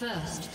First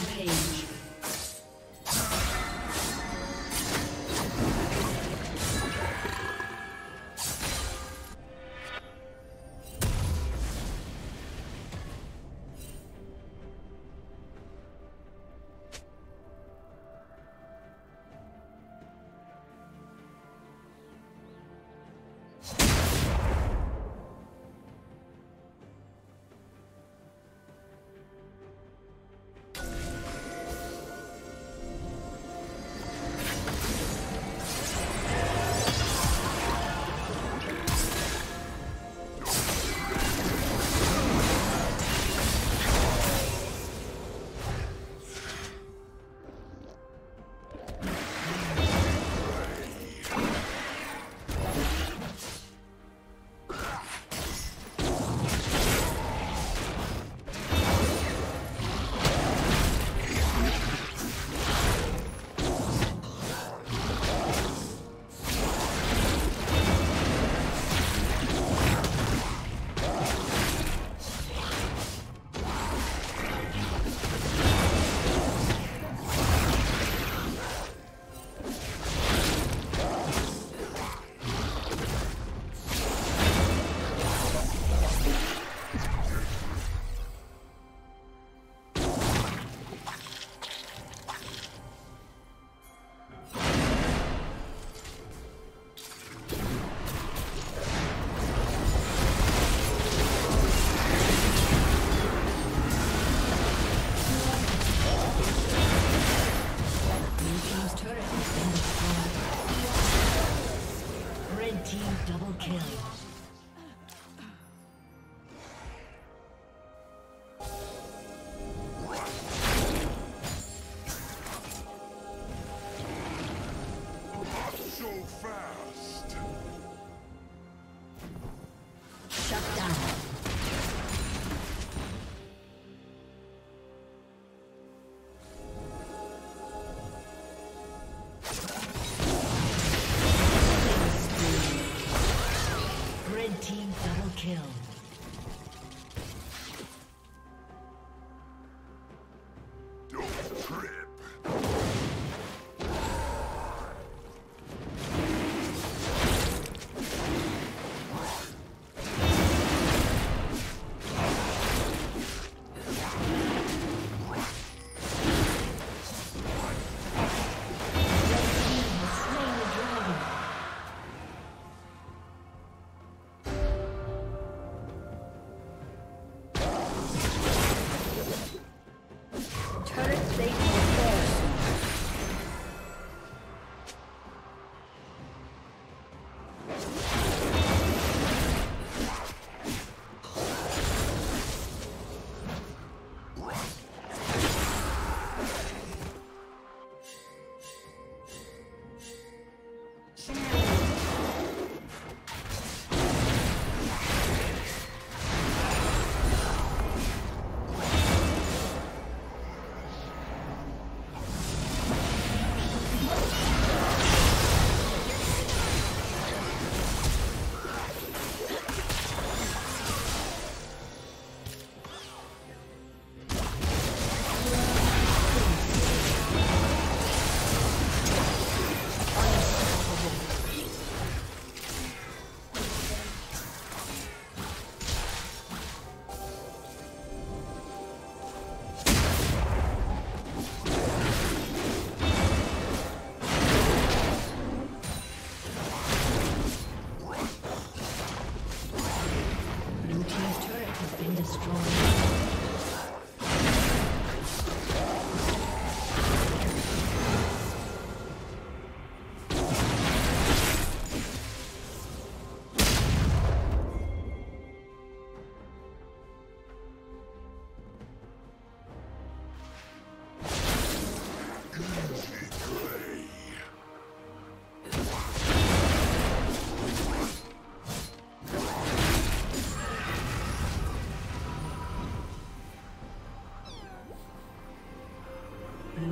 Rampage.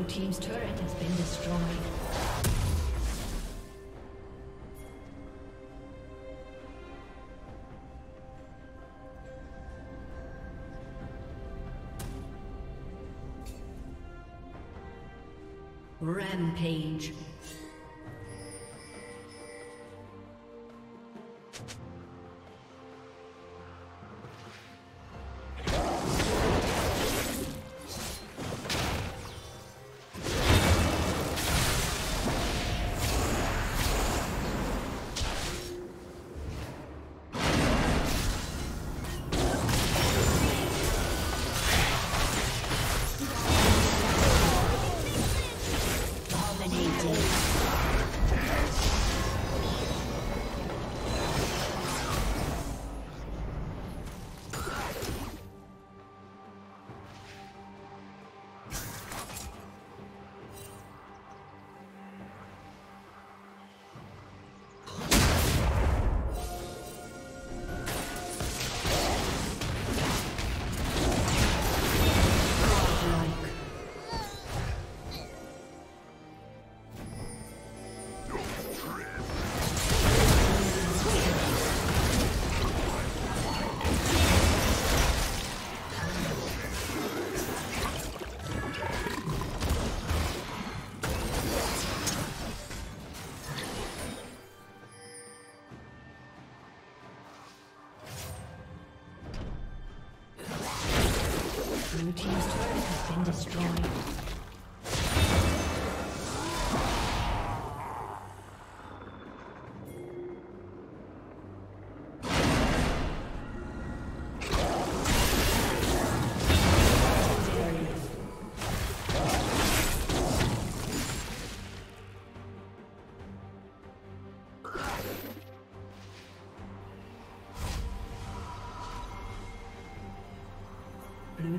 Team's turret has been destroyed. Rampage. Blue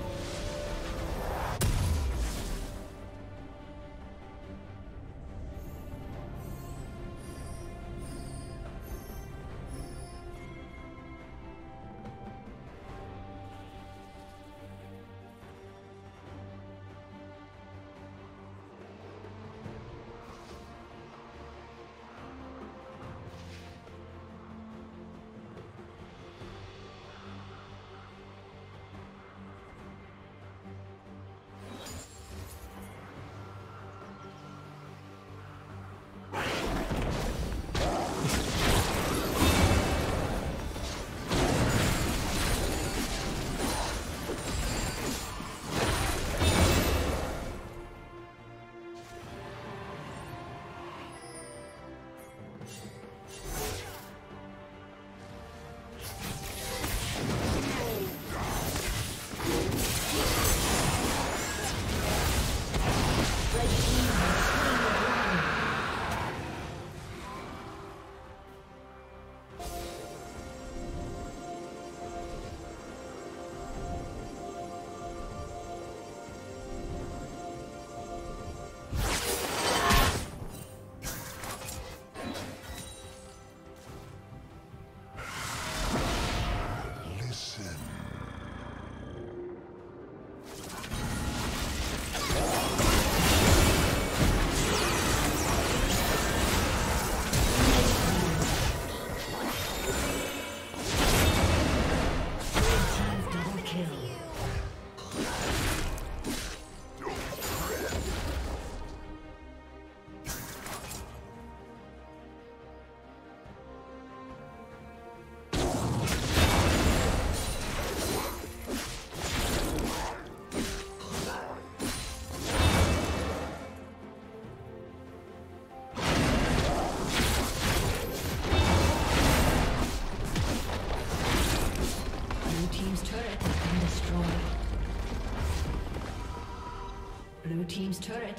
Blue team's turret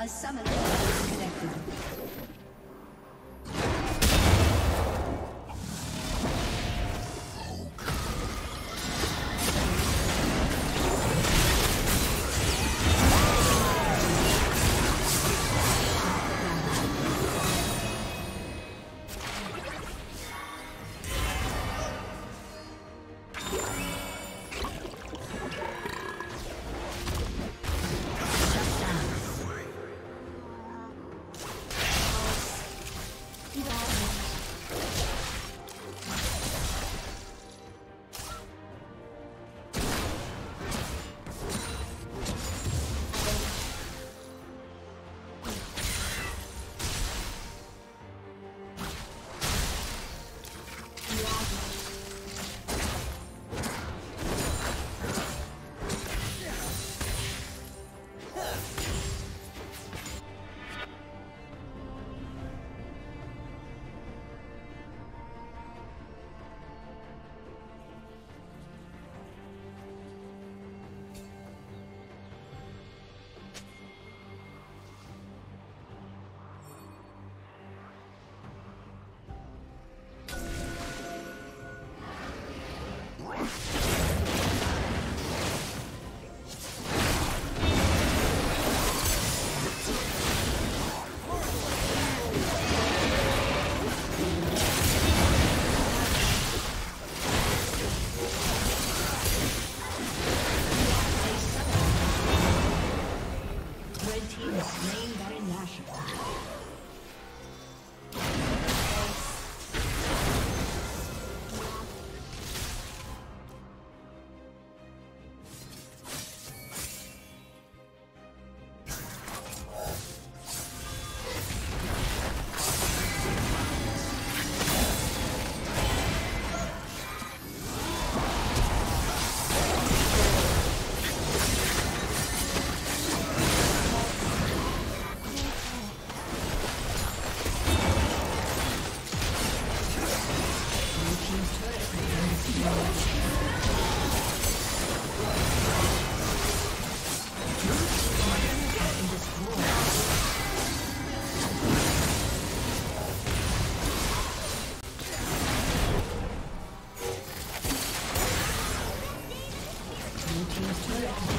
A summoner is disconnected. Turret